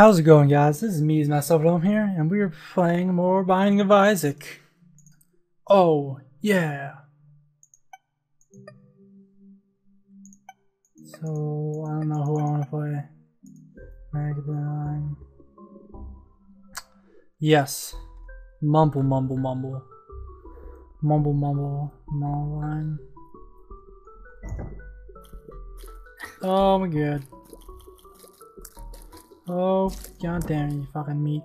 How's it going, guys? This is me, myself, here, and we're playing more Binding of Isaac. Oh, yeah. So, I don't know who I want to play. Magdaline. Yes. Mumble, mumble, mumble. Mumble, mumble, mumble. Oh my god. Oh, god damn you fucking meat.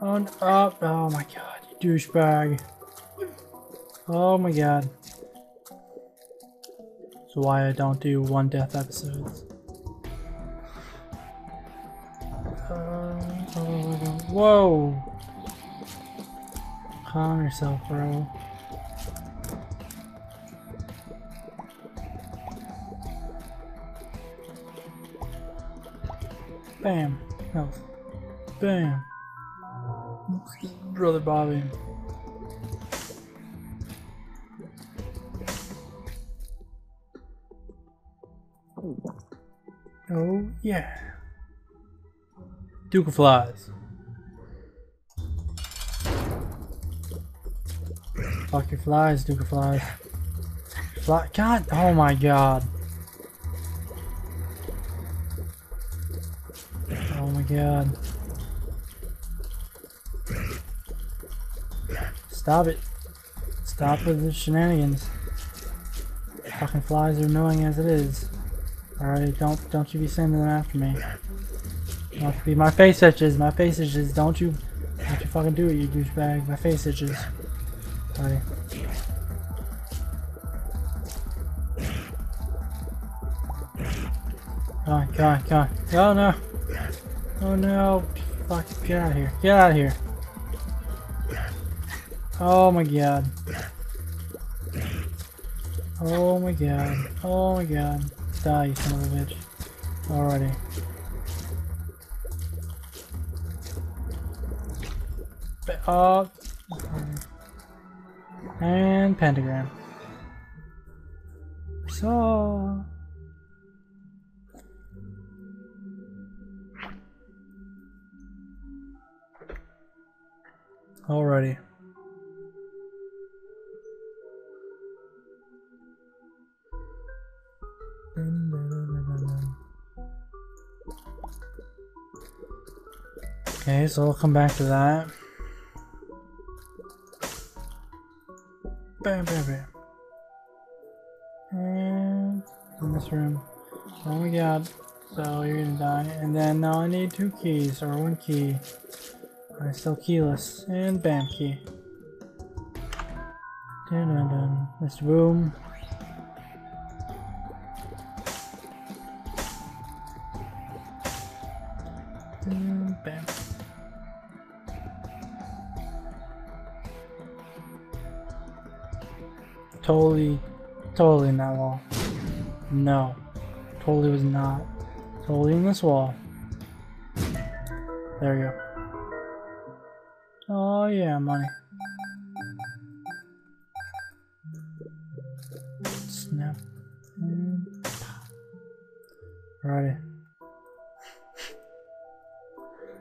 Oh, no, oh my god, you douchebag. Oh my god. That's why I don't do one death episodes. Whoa! Calm yourself, bro. Bam. Health. Bam. Brother Bobby. Oh, yeah. Duke of Flies. Fuck your flies, Duke of Flies. Fly. God. Oh my god. God. Stop it. Stop with the shenanigans. Fucking flies are annoying as it is. Alright, don't you be sending them after me. Don't be my face itches, don't you fucking do it, you douchebag. My face itches. Alright. Come on. Oh no. Oh no, fuck, get out of here, get out of here. Oh my god. Oh my god, oh my god. Die, you son of a bitch. Alrighty. And pentagram. So... Alrighty. Okay, so we'll come back to that. Bam, bam, bam. And in this room. Oh my god. So you're gonna die. And then now I need two keys, or one key. Alright, still keyless. And bam, key. Dun dun dun. Mr. Boom. Dun, bam. Totally in that wall. No. Totally was not. Totally in this wall. There we go. Oh yeah, money. Snap. Alrighty.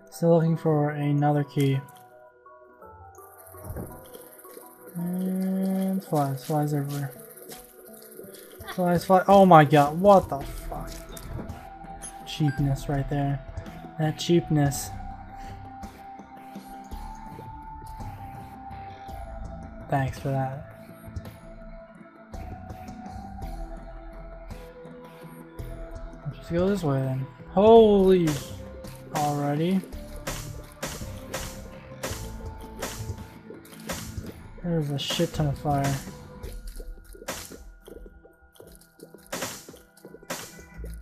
Still looking for another key. And flies, flies everywhere. Flies, flies. Oh my god, what the fuck? Cheapness right there. That cheapness. Thanks for that. I'll just go this way then. Holy! Alrighty. There's a shit ton of fire.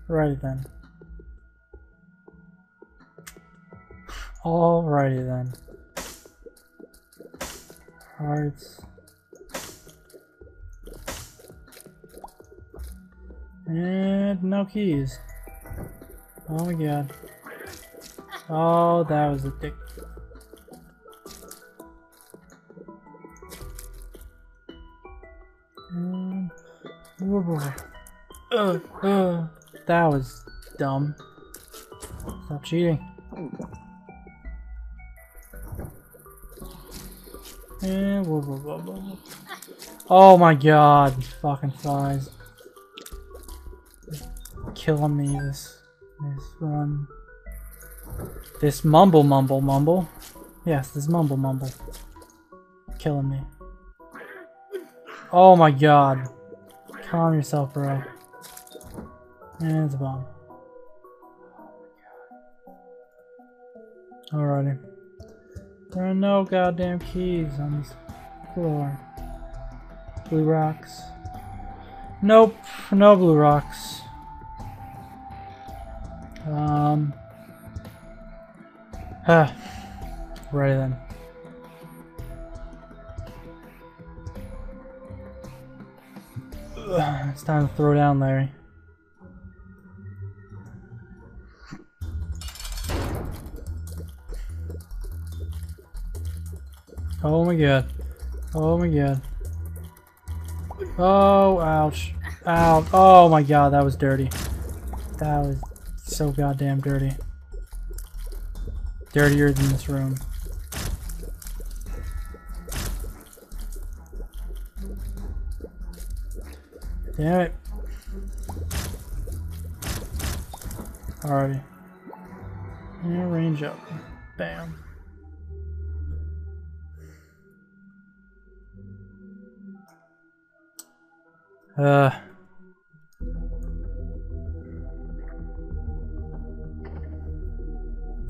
Alrighty then. Alrighty then. Hearts. And no keys. Oh my god. Oh, that was a dick. That was dumb. Stop cheating. And whoa, whoa, whoa, whoa. Oh my god, these fucking flies. It's killing me this run. This mumble mumble mumble. Yes, this mumble mumble. Killing me. Oh my god. Calm yourself, bro. And it's a bomb. Alrighty. There are no goddamn keys on this floor. Blue rocks. Nope, no blue rocks. Right then. It's time to throw down, Larry. Oh my god. Oh my god. Oh, ouch. Ouch. Oh my god, that was dirty. That was so goddamn dirty. Dirtier than this room. Damn it. Alrighty. And range up. Bam.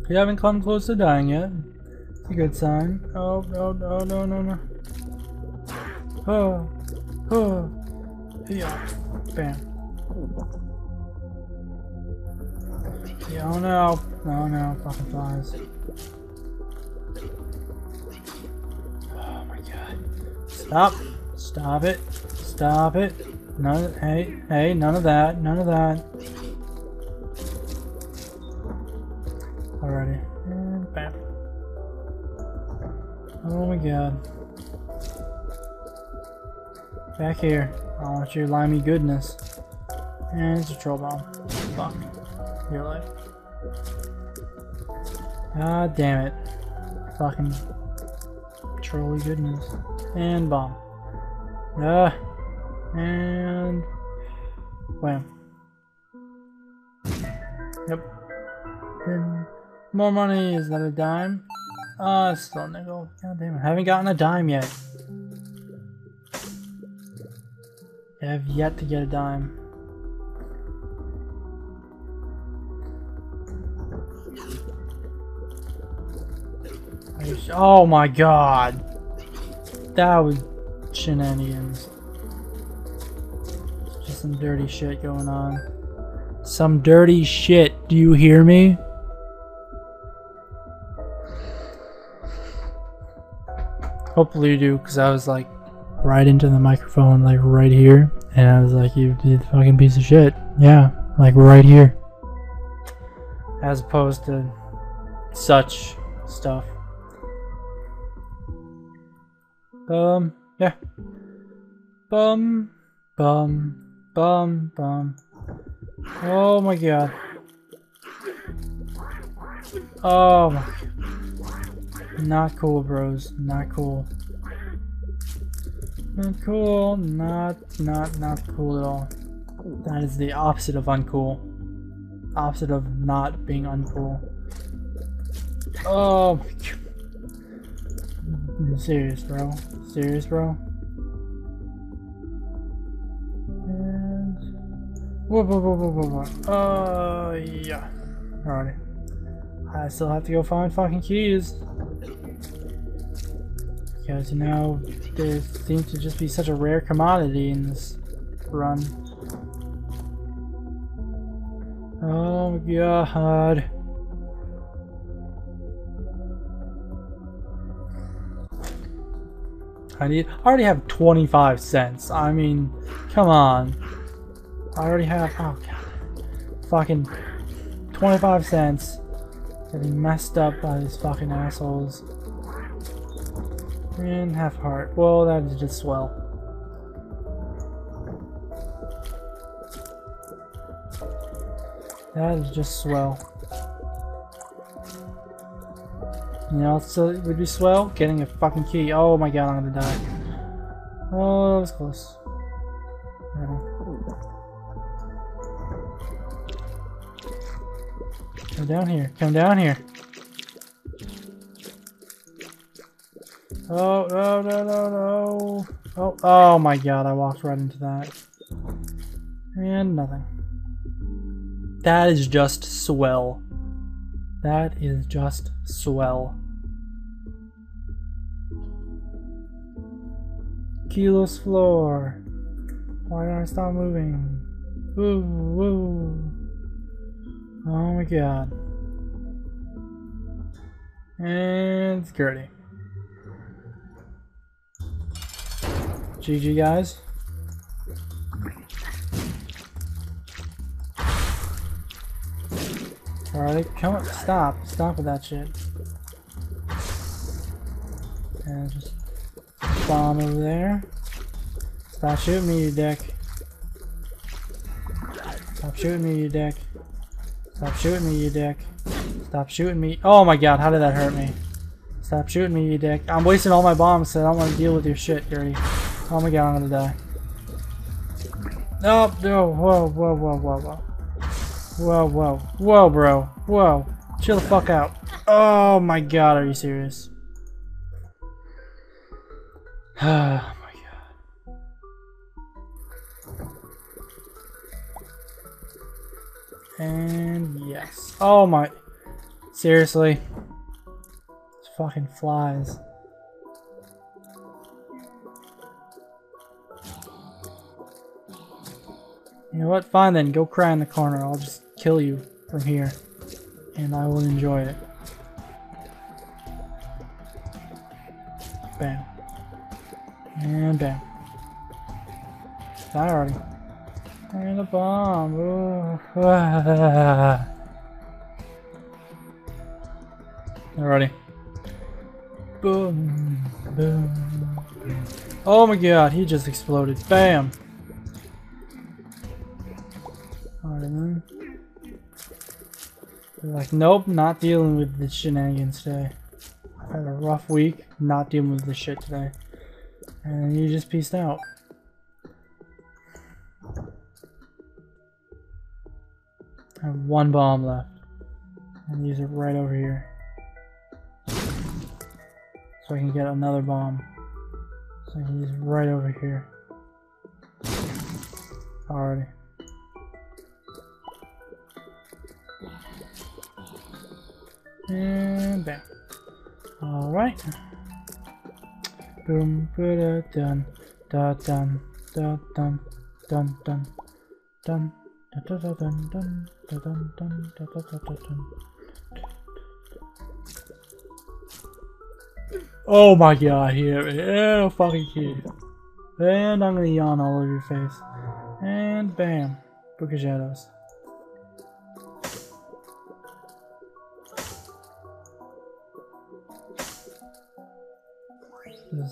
You haven't come close to dying yet. It's a good sign. Oh, no, no, no, no, no. Oh, oh. Yeah. Bam. Yeah, oh no. Oh no, fucking flies. Oh my god. Stop. Stop it. Stop it. None, hey, hey, none of that, none of that. Alrighty, and bam. Oh my god. Back here. I want your limey goodness. And it's a troll bomb. Fuck. Your life. God damn it. Fucking trolley goodness. And bomb. And wham. Yep. Then more money. Is that a dime? Still a nickel. God damn it. I haven't gotten a dime yet. I have yet to get a dime. Oh my god. That was shenanigans. Some dirty shit going on. Some dirty shit. Do you hear me? Hopefully you do, because I was like right into the microphone, like right here, and I was like, you did fucking piece of shit. Yeah, like right here. As opposed to such stuff. Yeah. Bum. Bum. Bum, bum. Oh my god. Oh my god. Not cool, bros. Not cool. Not cool. Not cool at all. That is the opposite of uncool. Opposite of not being uncool. Oh my god. I'm serious, bro. Serious, bro. Whoa, whoa, whoa, whoa, whoa, whoa. Yeah. Alrighty. I still have to go find fucking keys. Because, you know, they seem to just be such a rare commodity in this run. Oh, god. I already have 25 cents. I mean, come on. I already have, oh god, fucking 25 cents getting messed up by these fucking assholes. And half heart. Well, that is just swell. That is just swell. You know what would be swell? Getting a fucking key. Oh my god, I'm gonna die. Oh, that was close. Alright. Come down here. Come down here. Oh, no, no, no, no. Oh, oh my god, I walked right into that. And nothing. That is just swell. That is just swell. Kilo's floor. Why don't I stop moving? Woo, woo. Oh my god. And it's Gurdy. GG, guys. Alright, come on, stop. Stop with that shit. And just bomb over there. Stop shooting me, you dick. Stop shooting me, you dick. Stop shooting me, you dick. Stop shooting me. Oh my god, how did that hurt me? Stop shooting me, you dick. I'm wasting all my bombs, so I don't want to deal with your shit, Gurdy. Oh my god, I'm gonna die. No, no, whoa, whoa, whoa, whoa, whoa. Whoa, whoa, whoa, bro. Whoa. Chill the fuck out. Oh my god, are you serious? Oh my god. And yes. Oh my. Seriously. It's fucking flies. You know what? Fine then. Go cry in the corner. I'll just kill you from here, and I will enjoy it. Bam. And bam. Die already. And a bomb. Alrighty. Boom. Boom. Boom. Oh my god, he just exploded. Bam. Alright then. They're like, nope, not dealing with the shenanigans today. I've had a rough week, not dealing with this shit today. And you just peaced out. I have one bomb left. And use it right over here. So I can get another bomb. So I can use it right over here. Alrighty. And bam. Alright. Boom, ba dun da dun da dun dun dun dun da da dun dun da dun dun da da da dun. Oh my god, here it is, fucking kid. And I'm gonna yawn all over your face. And bam. Book of Shadows.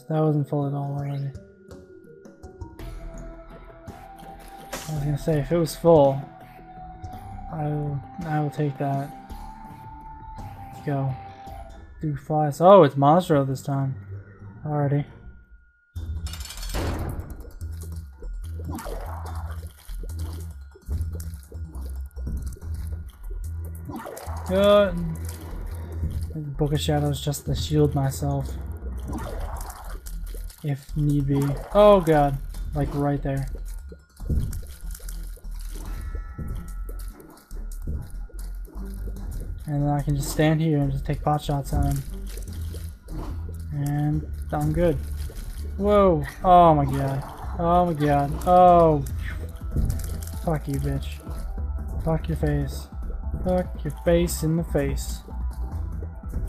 That wasn't full at all already. I was gonna say, if it was full, I will take that. Let's go. Duke of Flies. Oh, it's Monstro this time. Alrighty. Good. Book of Shadows just to shield myself. If need be. Oh god. Like right there. And then I can just stand here and just take pot shots at him. And I'm good. Whoa. Oh my god. Oh my god. Oh. Fuck you, bitch. Fuck your face. Fuck your face in the face.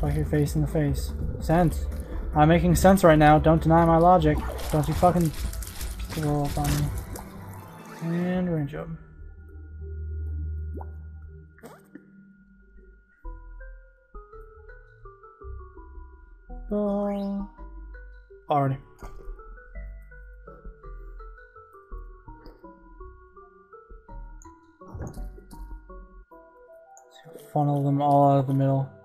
Fuck your face in the face. Sense. I'm making sense right now, don't deny my logic. Don't you fucking roll up on me. And range up. Ball. Already. Funnel them all out of the middle.